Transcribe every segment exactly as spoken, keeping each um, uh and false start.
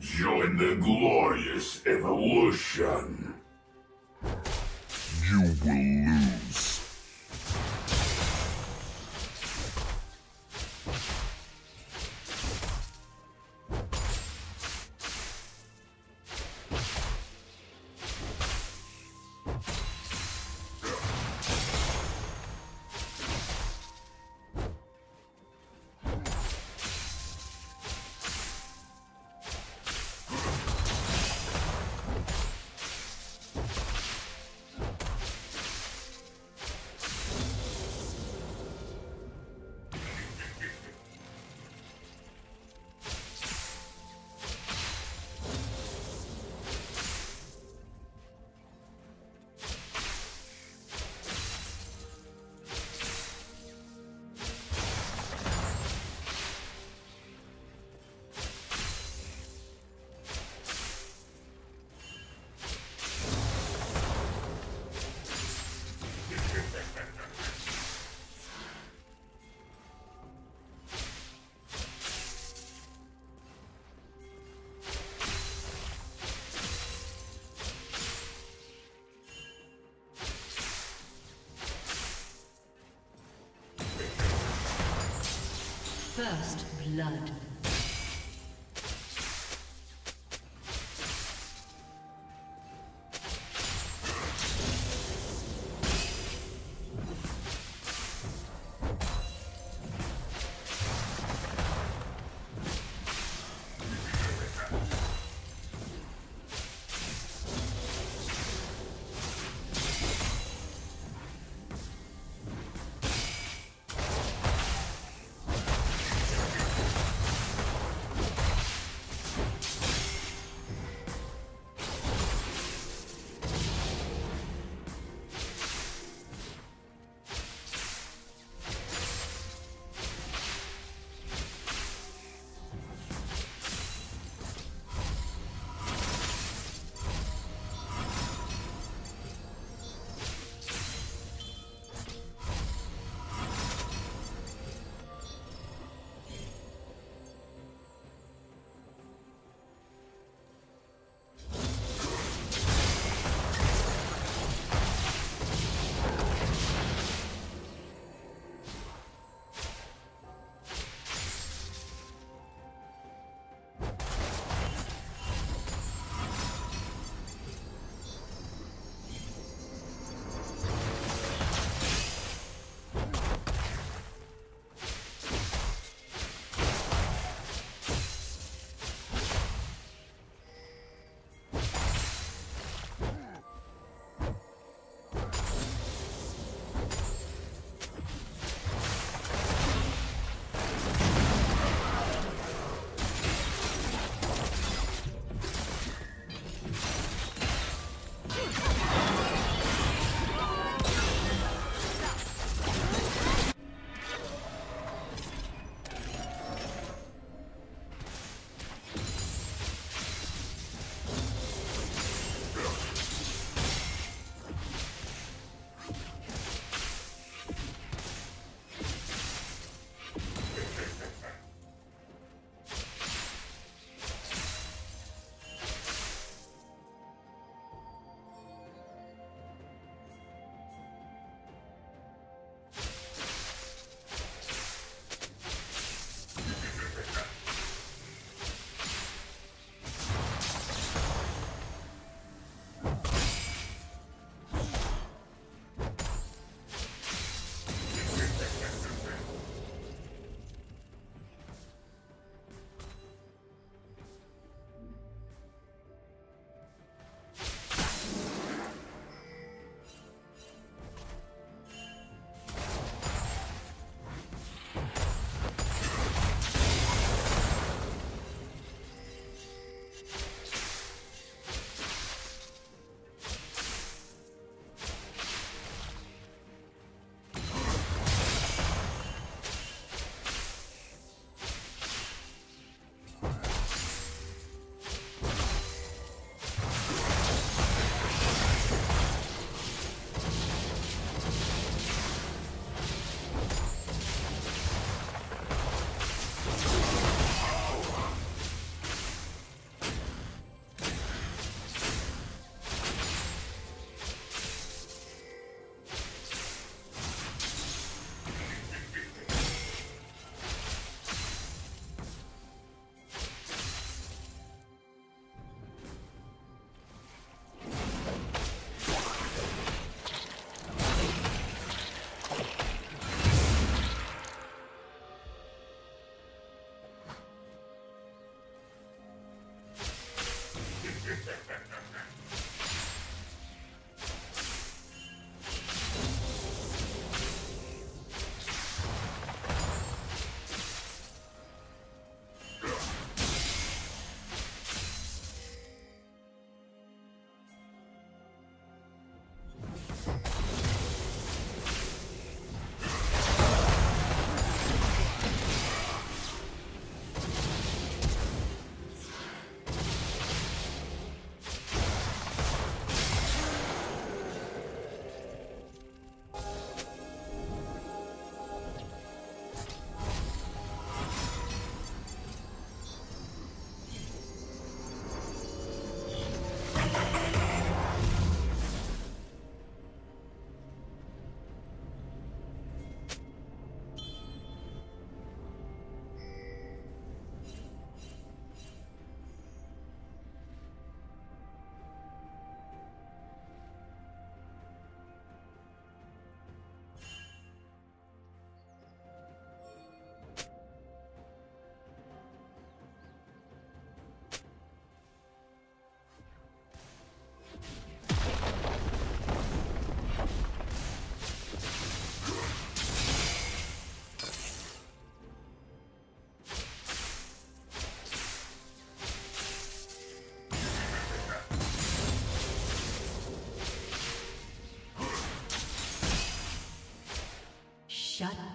Join the glorious evolution. You will lose. First blood. Shut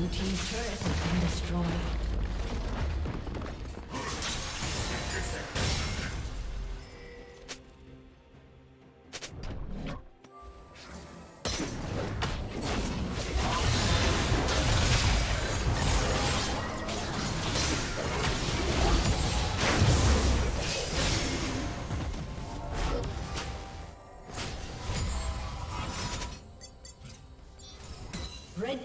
Blue team's turret has been destroyed. Red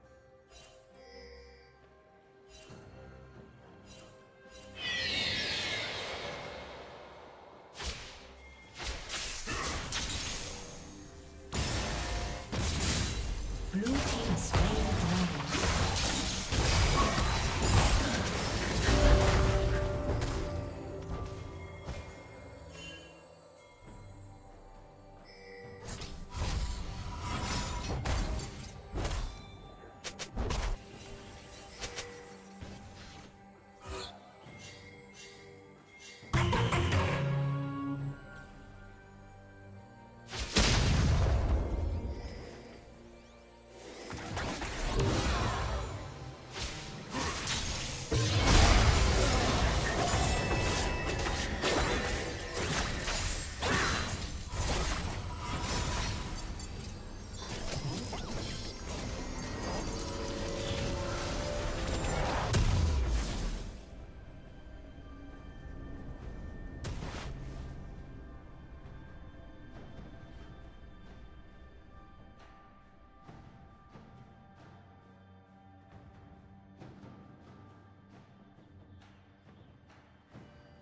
Blue team's turret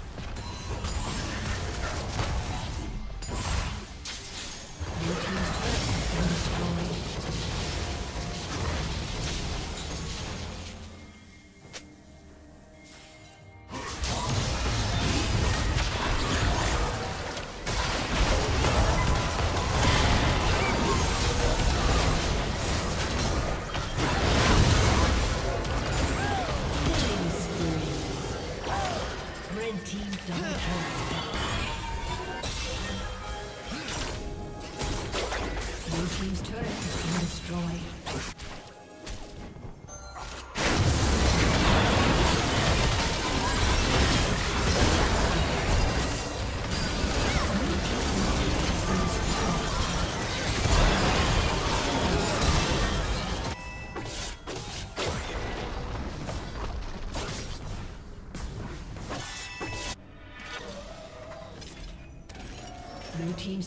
has been destroyed. Red team's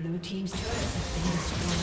Blue team's turret has been destroyed.